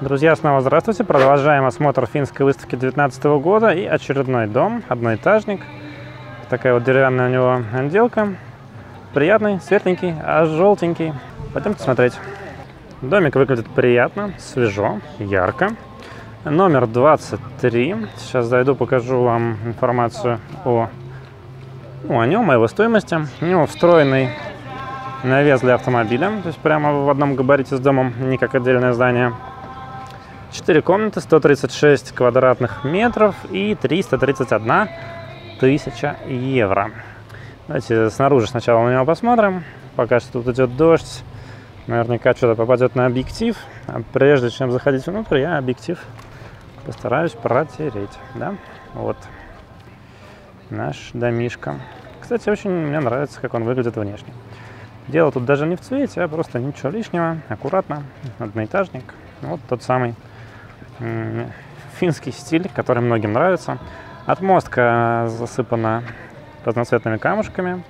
Друзья, снова здравствуйте. Продолжаем осмотр финской выставки 2019 года. И очередной дом, одноэтажник. Такая вот деревянная у него отделка. Приятный, светленький, а желтенький. Пойдемте смотреть. Домик выглядит приятно, свежо, ярко. Номер 23. Сейчас зайду, покажу вам информацию о нем, о его стоимости. У него встроенный навес для автомобиля. То есть прямо в одном габарите с домом, не как отдельное здание. 4 комнаты, 136 квадратных метров и 331 тысяча евро. Давайте снаружи сначала на него посмотрим. Пока что тут идет дождь. Наверняка что-то попадет на объектив. А прежде чем заходить внутрь, я объектив постараюсь протереть. Да? Вот наш домишко. Кстати, очень мне нравится, как он выглядит внешне. Дело тут даже не в цвете, а просто ничего лишнего. Аккуратно. Одноэтажник. Вот тот самый финский стиль, который многим нравится. Отмостка засыпана разноцветными камушками.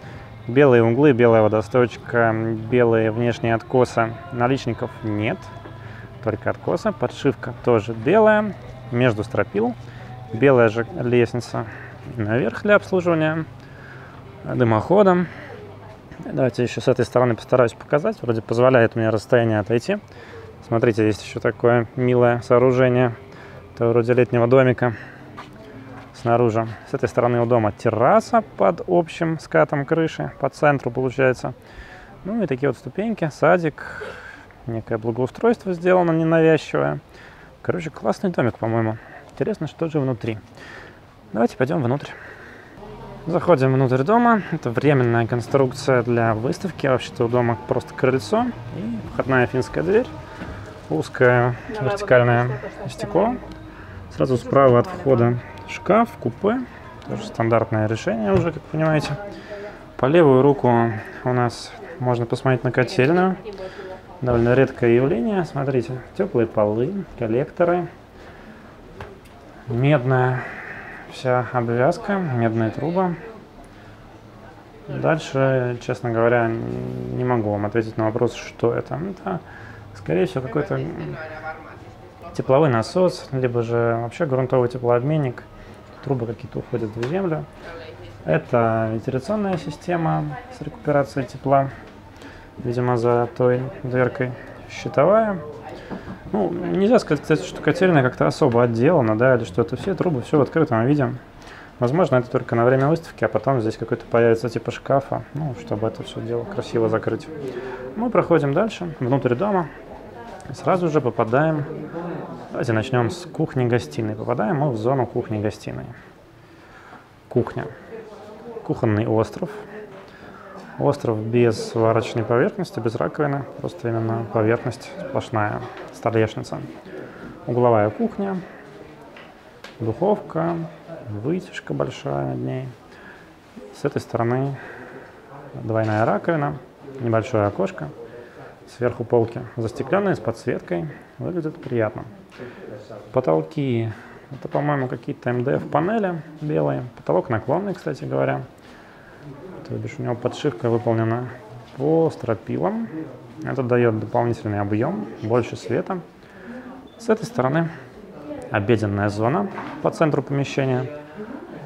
Белые углы, белая водосточка, белые внешние откосы. Наличников нет, только откосы. Подшивка тоже белая, между стропил. Белая же лестница наверх для обслуживания дымоходом. Давайте еще с этой стороны постараюсь показать. Вроде позволяет мне расстояние отойти. Смотрите, есть еще такое милое сооружение, это вроде летнего домика снаружи. С этой стороны у дома терраса под общим скатом крыши, по центру получается. Ну и такие вот ступеньки, садик, некое благоустройство сделано ненавязчивое. Короче, классный домик, по-моему. Интересно, что же внутри. Давайте пойдем внутрь. Заходим внутрь дома. Это временная конструкция для выставки. Вообще-то у дома просто крыльцо и входная финская дверь. Узкое вертикальное стекло. Сразу справа от входа шкаф, купе. Тоже стандартное решение уже, как понимаете. По левую руку у нас можно посмотреть на котельную. Довольно редкое явление. Смотрите, теплые полы, коллекторы. Медная вся обвязка, медные трубы. Дальше, честно говоря, не могу вам ответить на вопрос, что это. Это скорее всего, какой-то тепловой насос, либо же вообще грунтовый теплообменник. Трубы какие-то уходят в землю. Это вентиляционная система с рекуперацией тепла. Видимо, за той дверкой щитовая. Ну, нельзя сказать, кстати, что котельная как-то особо отделана, да, или что-то. Все трубы, все в открытом виде. Возможно, это только на время выставки, а потом здесь какой-то появится типа шкафа, ну, чтобы это все дело красиво закрыть. Мы проходим дальше, внутрь дома. Сразу же попадаем, давайте начнем с кухни-гостиной. Попадаем мы в зону кухни-гостиной. Кухня. Кухонный остров. Остров без сварочной поверхности, без раковины. Просто именно поверхность сплошная, столешница. Угловая кухня. Духовка. Вытяжка большая над ней. С этой стороны двойная раковина. Небольшое окошко. Сверху полки застекленные, с подсветкой. Выглядит приятно. Потолки. Это, по-моему, какие-то МДФ-панели белые. Потолок наклонный, кстати говоря. То бишь у него подшивка выполнена по стропилам. Это дает дополнительный объем, больше света. С этой стороны обеденная зона по центру помещения.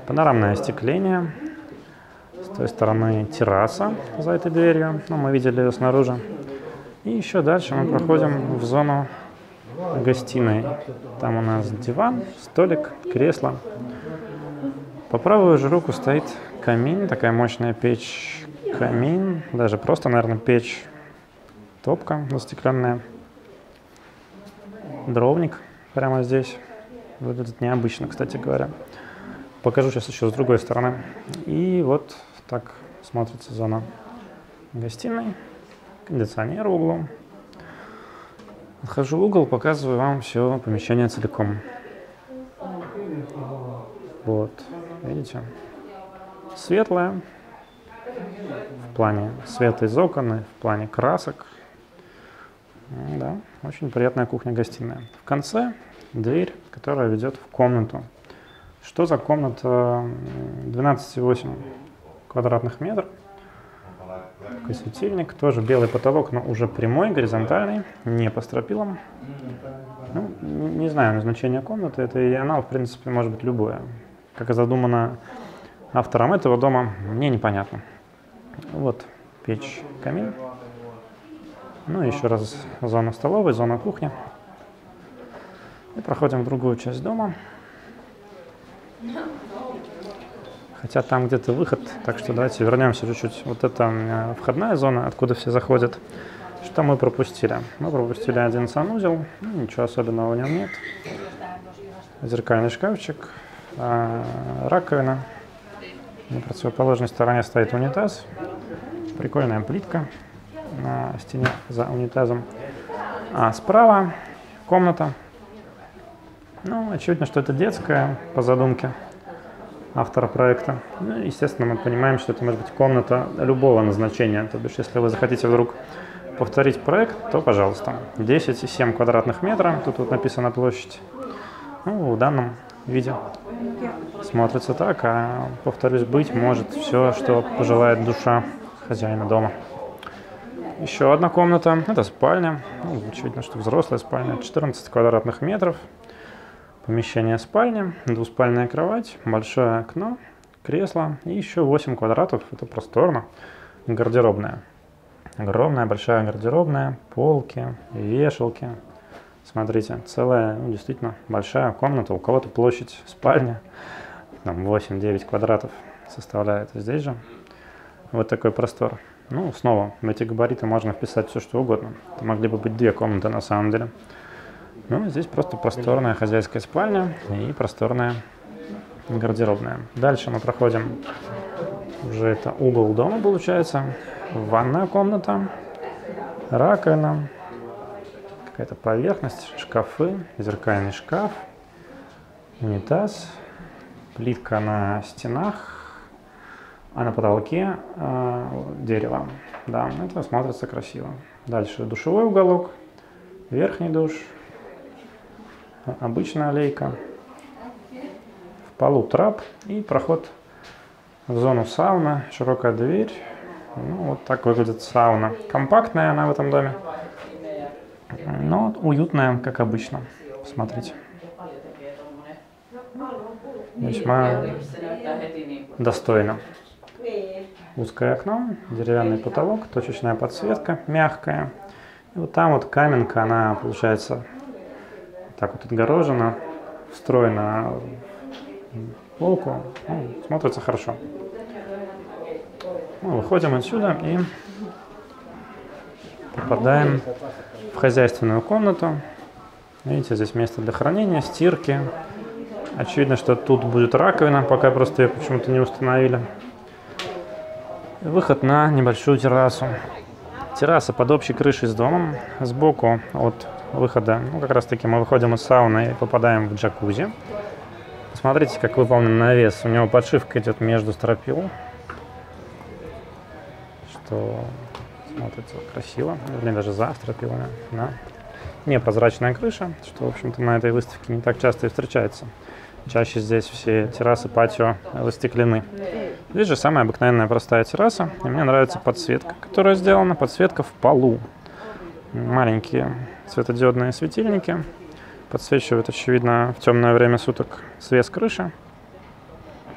Панорамное остекление. С той стороны терраса за этой дверью. Ну, мы видели ее снаружи. И еще дальше мы проходим в зону гостиной. Там у нас диван, столик, кресло. По правую же руку стоит камин. Такая мощная печь. Камин. Даже просто, наверное, печь. Топка застекленная. Дровник прямо здесь. Выглядит необычно, кстати говоря. Покажу сейчас еще с другой стороны. И вот так смотрится зона гостиной. Кондиционер в углу. Отхожу в угол, показываю вам все помещение целиком. Вот, видите? Светлое. В плане света из окон, в плане красок. Да, очень приятная кухня-гостиная. В конце дверь, которая ведет в комнату. Что за комната? 12,8 квадратных метров. Такой светильник, тоже белый потолок, но уже прямой, горизонтальный, не по стропилам. Ну, не знаю назначение комнаты, это и она, в принципе, может быть любое. Как и задумано автором этого дома, мне непонятно. Вот печь, камин. Ну, еще раз зона столовой, зона кухни. И проходим в другую часть дома. Хотя там где-то выход, так что давайте вернемся чуть-чуть. Вот это входная зона, откуда все заходят. Что мы пропустили? Мы пропустили один санузел, ничего особенного в нем нет. Зеркальный шкафчик, раковина. На противоположной стороне стоит унитаз. Прикольная плитка на стене за унитазом. А справа комната. Ну, очевидно, что это детская по задумке автора проекта. Ну, естественно, мы понимаем, что это может быть комната любого назначения. То бишь, если вы захотите вдруг повторить проект, то, пожалуйста, 10,7 квадратных метра. Тут вот написана площадь. Ну, в данном виде смотрится так, а, повторюсь, быть может все, что пожелает душа хозяина дома. Еще одна комната. Это спальня. Ну, очевидно, что взрослая спальня. 14 квадратных метров. Помещение спальни, двуспальная кровать, большое окно, кресло и еще 8 квадратов, это просторно, гардеробная. Огромная большая гардеробная, полки, вешалки. Смотрите, целая, ну, действительно большая комната, у кого-то площадь спальни, там 8-9 квадратов составляет, здесь же вот такой простор. Ну, снова, в эти габариты можно вписать все, что угодно. Это могли бы быть две комнаты на самом деле. Ну, здесь просто просторная хозяйская спальня и просторная гардеробная. Дальше мы проходим, уже это угол дома получается, ванная комната, раковина, какая-то поверхность, шкафы, зеркальный шкаф, унитаз, плитка на стенах, а на потолке дерево. Да, это смотрится красиво. Дальше душевой уголок, верхний душ. Обычная аллейка, в полу трап и проход в зону сауна, широкая дверь. Ну, вот так выглядит сауна. Компактная она в этом доме, но уютная, как обычно. Посмотрите. Весьма достойно. Узкое окно, деревянный потолок, точечная подсветка, мягкая. И вот там вот каменка, она получается... Так вот отгорожено, встроено в полку, ну, смотрится хорошо. Мы выходим отсюда и попадаем в хозяйственную комнату. Видите, здесь место для хранения, стирки. Очевидно, что тут будет раковина, пока просто ее почему-то не установили. Выход на небольшую террасу. Терраса под общей крышей с домом, сбоку от выхода. Ну, как раз таки мы выходим из сауны и попадаем в джакузи. Посмотрите, как выполнен навес. У него подшивка идет между стропил. Что смотрится красиво. Вернее, даже за стропилами. Да. Непрозрачная крыша, что, в общем-то, на этой выставке не так часто и встречается. Чаще здесь все террасы, патио застеклены. Здесь же самая обыкновенная простая терраса. И мне нравится подсветка, которая сделана. Подсветка в полу. Маленькие светодиодные светильники подсвечивают, очевидно, в темное время суток свес крыши.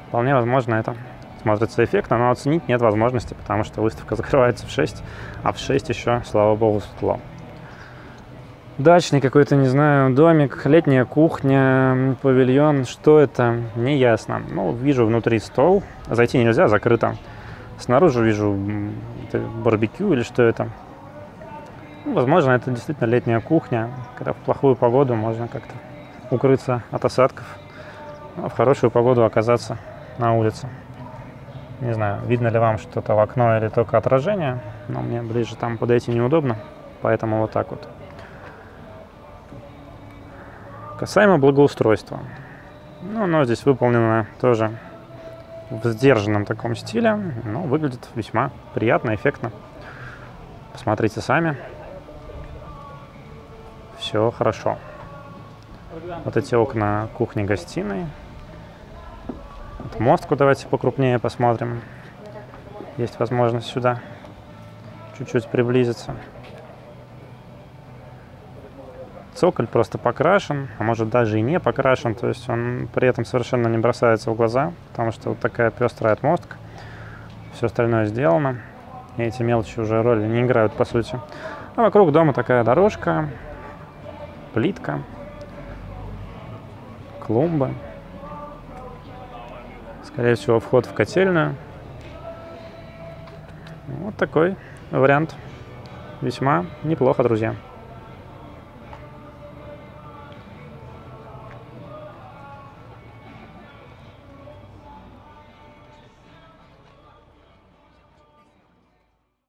Вполне возможно, это смотрится эффектно, но оценить нет возможности, потому что выставка закрывается в 6, а в 6 еще, слава богу, светло. Дачный какой-то, не знаю, домик, летняя кухня, павильон, что это, не ясно. Ну, вижу внутри стол, зайти нельзя, закрыто. Снаружи вижу барбекю или что это. Возможно, это действительно летняя кухня, когда в плохую погоду можно как-то укрыться от осадков, а в хорошую погоду оказаться на улице. Не знаю, видно ли вам что-то в окно или только отражение, но мне ближе там подойти неудобно, поэтому вот так вот. Касаемо благоустройства. Ну, оно здесь выполнено тоже в сдержанном таком стиле, но выглядит весьма приятно, эффектно. Посмотрите сами. Все хорошо. Вот эти окна кухни-гостиной. Вот мостку давайте покрупнее посмотрим. Есть возможность сюда чуть-чуть приблизиться. Цоколь просто покрашен, а может даже и не покрашен, то есть он при этом совершенно не бросается в глаза, потому что вот такая пестрая отмостка, все остальное сделано, и эти мелочи уже роли не играют по сути. А вокруг дома такая дорожка, плитка, клумбы, скорее всего вход в котельную. Вот такой вариант, весьма неплохо, друзья.